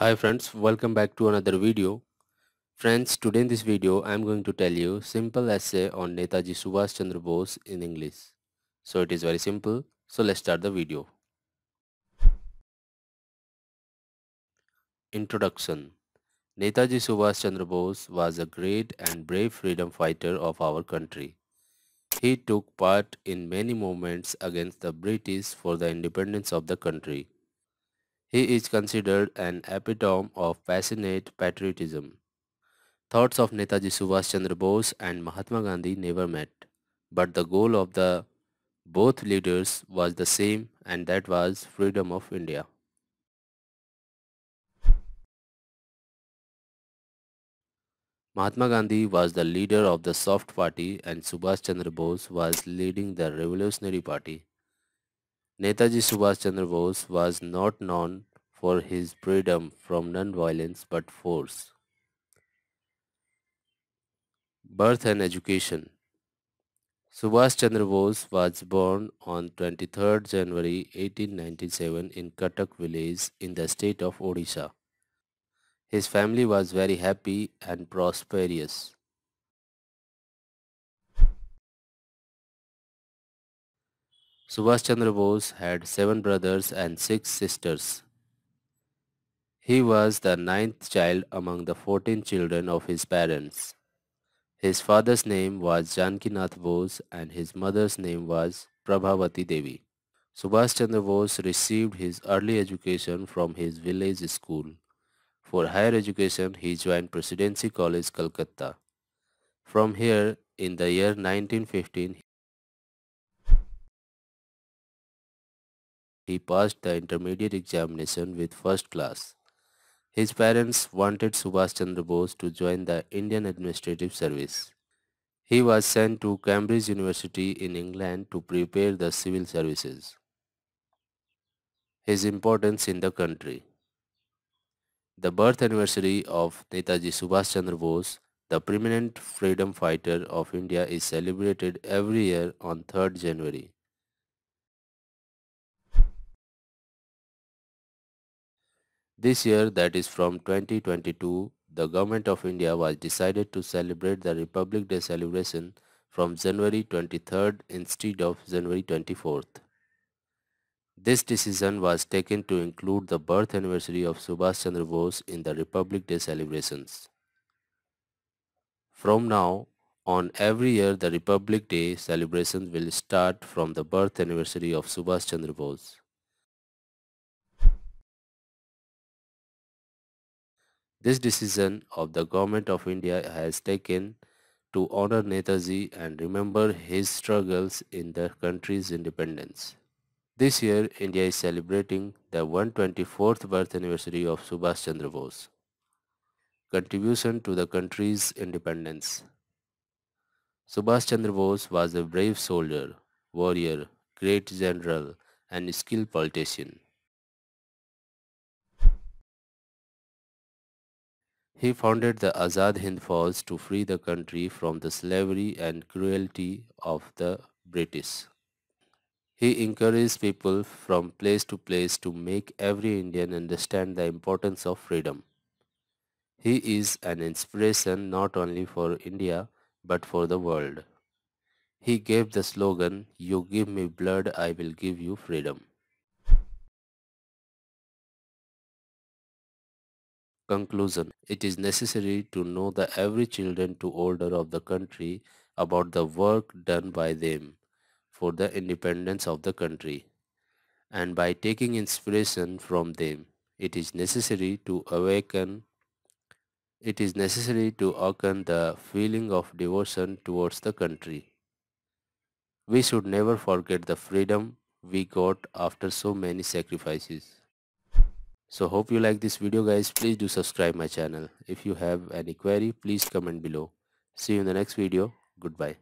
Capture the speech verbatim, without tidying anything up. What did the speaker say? Hi friends, welcome back to another video. Friends, today in this video I am going to tell you simple essay on Netaji Subhash Chandra Bose in English. So it is very simple. So let's start the video. Introduction. Netaji Subhash Chandra Bose was a great and brave freedom fighter of our country. He took part in many movements against the British for the independence of the country. He is considered an epitome of passionate patriotism. Thoughts of Netaji Subhash Chandra Bose and Mahatma Gandhi never met, but the goal of the both leaders was the same, and that was freedom of India. Mahatma Gandhi was the leader of the soft party and Subhash Chandra Bose was leading the revolutionary party. Netaji Subhash Chandra Bose was not known for his freedom from non-violence but force. Birth and education. Subhash Chandra Bose was born on twenty-third January eighteen ninety-seven in Cuttack village in the state of Odisha. His family was very happy and prosperous. Subhash Chandra Bose had seven brothers and six sisters. He was the ninth child among the fourteen children of his parents. His father's name was Jankinath Bose and his mother's name was Prabhavati Devi. Subhash Chandra Bose received his early education from his village school. For higher education, he joined Presidency College, Kolkata. From here, in the year nineteen fifteen, he passed the intermediate examination with first class. His parents wanted Subhash Chandra Bose to join the Indian Administrative Service. He was sent to Cambridge University in England to prepare the civil services. His importance in the country. The birth anniversary of Netaji Subhash Chandra Bose, the prominent freedom fighter of India, is celebrated every year on third January. This year, that is from twenty twenty-two, the Government of India was decided to celebrate the Republic Day celebration from January twenty-third instead of January twenty-fourth. This decision was taken to include the birth anniversary of Subhash Chandra Bose in the Republic Day celebrations. From now on, every year the Republic Day celebrations will start from the birth anniversary of Subhash Chandra Bose. This decision of the Government of India has taken to honor Netaji and remember his struggles in the country's independence. This year, India is celebrating the one hundred twenty-fourth birth anniversary of Subhash Chandra Bose. Contribution to the country's independence. Subhash Chandra Bose was a brave soldier, warrior, great general, and skilled politician. He founded the Azad Hind Fauj to free the country from the slavery and cruelty of the British. He encouraged people from place to place to make every Indian understand the importance of freedom. He is an inspiration not only for India but for the world. He gave the slogan, "You give me blood, I will give you freedom." Conclusion. It is necessary to know the every children to older of the country about the work done by them for the independence of the country, and by taking inspiration from them, it is necessary to awaken it is necessary to awaken the feeling of devotion towards the country. We should never forget the freedom we got after so many sacrifices. So hope you like this video, guys. Please do subscribe my channel. If you have any query, please comment below. See you in the next video. Goodbye.